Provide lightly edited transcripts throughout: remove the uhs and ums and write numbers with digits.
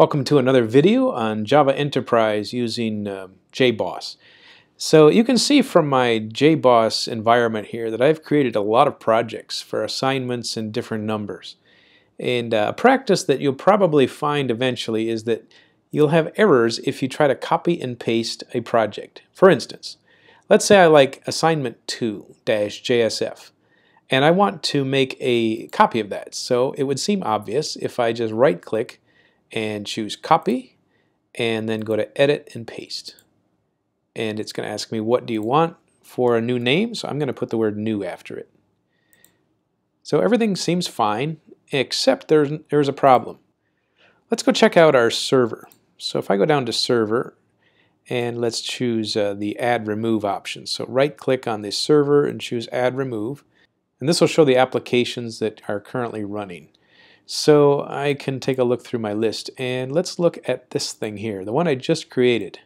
Welcome to another video on Java Enterprise using JBoss. So you can see from my JBoss environment here that I've created a lot of projects for assignments and different numbers. And a practice that you'll probably find eventually is that you'll have errors if you try to copy and paste a project. For instance, let's say I like assignment 2-JSF. And I want to make a copy of that. So it would seem obvious if I just right-click and choose copy and then go to edit and paste, and it's going to ask me what do you want for a new name, so I'm going to put the word new after it. So everything seems fine, except there's a problem. Let's go check out our server. So if I go down to server and let's choose the add remove option, so right click on the server and choose add remove, and this will show the applications that are currently running. So I can take a look through my list, and let's look at this thing here, the one I just created.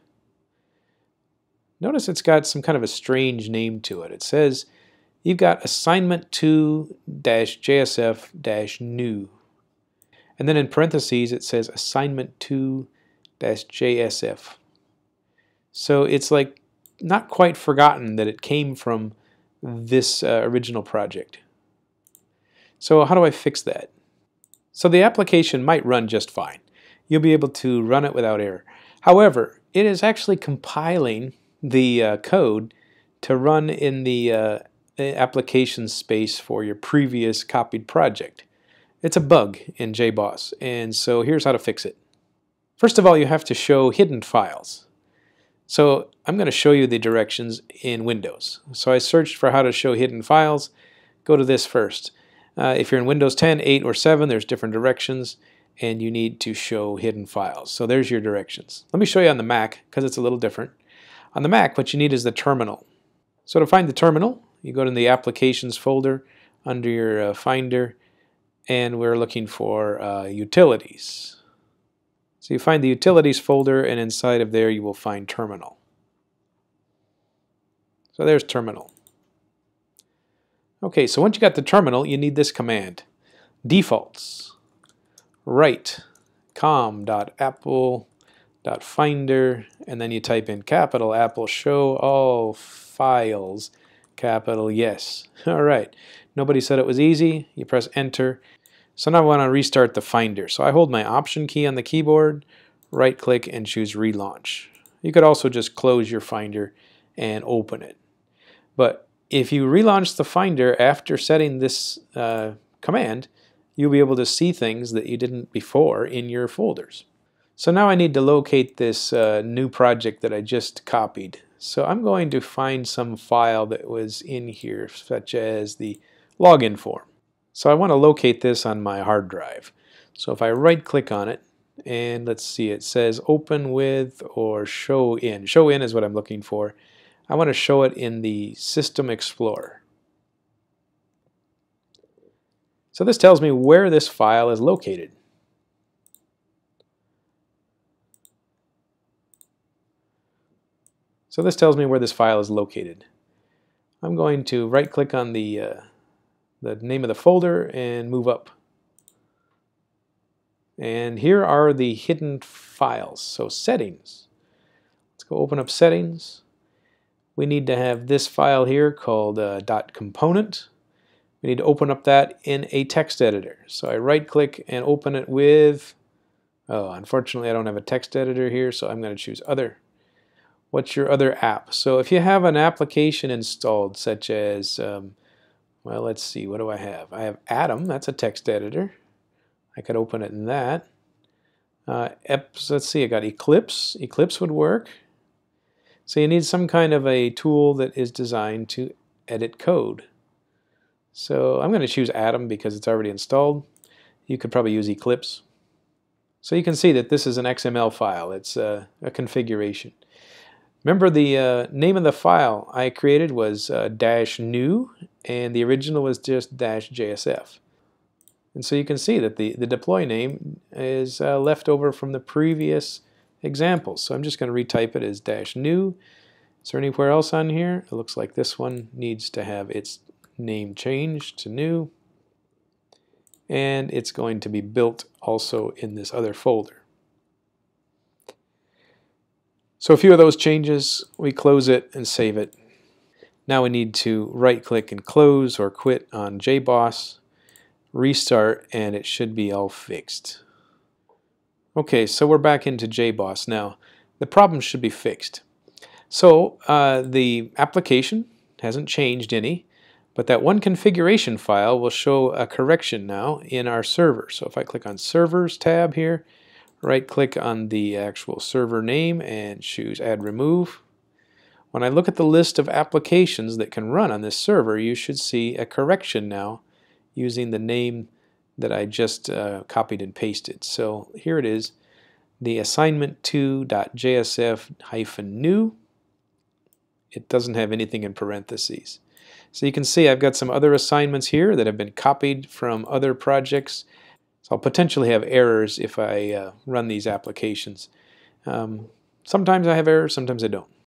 Notice it's got some kind of a strange name to it. It says you've got assignment 2-JSF-new. And then in parentheses it says assignment 2-JSF. So it's like not quite forgotten that it came from this original project. So how do I fix that? So the application might run just fine. You'll be able to run it without error. However, it is actually compiling the code to run in the application space for your previous copied project. It's a bug in JBoss, and so here's how to fix it. First of all, you have to show hidden files. So I'm going to show you the directions in Windows. So I searched for how to show hidden files. Go to this first. If you're in Windows 10, 8, or 7, there's different directions, and you need to show hidden files. So there's your directions. Let me show you on the Mac, because it's a little different. On the Mac, what you need is the terminal. So to find the terminal, you go to the Applications folder under your Finder, and we're looking for Utilities. So you find the Utilities folder, and inside of there you will find Terminal. So there's Terminal. Okay, so once you got the terminal, you need this command: defaults write com.apple.finder, and then you type in capital Apple, show all files, capital yes. All right, nobody said it was easy. You press enter. So now I want to restart the Finder. So I hold my option key on the keyboard, right click, and choose relaunch. You could also just close your Finder and open it. But if you relaunch the Finder after setting this command, you'll be able to see things that you didn't before in your folders. So now I need to locate this new project that I just copied. So I'm going to find some file that was in here, such as the login form. So I want to locate this on my hard drive. So if I right-click on it, and let's see, it says open with or show in. Show in is what I'm looking for. I want to show it in the System Explorer. So this tells me where this file is located. I'm going to right-click on the name of the folder and move up. And here are the hidden files. So settings. Let's go open up settings. We need to have this file here called .component. We need to open up that in a text editor. So I right-click and open it with, oh, unfortunately I don't have a text editor here, so I'm going to choose other. What's your other app? So if you have an application installed, such as, well, let's see, what do I have? I have Atom, that's a text editor. I could open it in that. Let's see, I got Eclipse. Eclipse would work. So you need some kind of a tool that is designed to edit code. So I'm going to choose Atom because it's already installed. You could probably use Eclipse. So you can see that this is an XML file. It's a configuration. Remember, the name of the file I created was -new, and the original was just -JSF. And so you can see that the deploy name is left over from the previous examples. So I'm just going to retype it as -new. Is there anywhere else on here? It looks like this one needs to have its name changed to new. And it's going to be built also in this other folder. So a few of those changes, we close it and save it. Now we need to right-click and close or quit on JBoss, restart, and it should be all fixed. Okay, so we're back into JBoss now. The problem should be fixed. So the application hasn't changed any, but that one configuration file will show a correction now in our server. So if I click on Servers tab here, right-click on the actual server name and choose Add Remove. When I look at the list of applications that can run on this server, you should see a correction now using the name that I just copied and pasted. So here it is, the assignment2.jsf-new. It doesn't have anything in parentheses. So you can see I've got some other assignments here that have been copied from other projects. So I'll potentially have errors if I run these applications. Sometimes I have errors, sometimes I don't.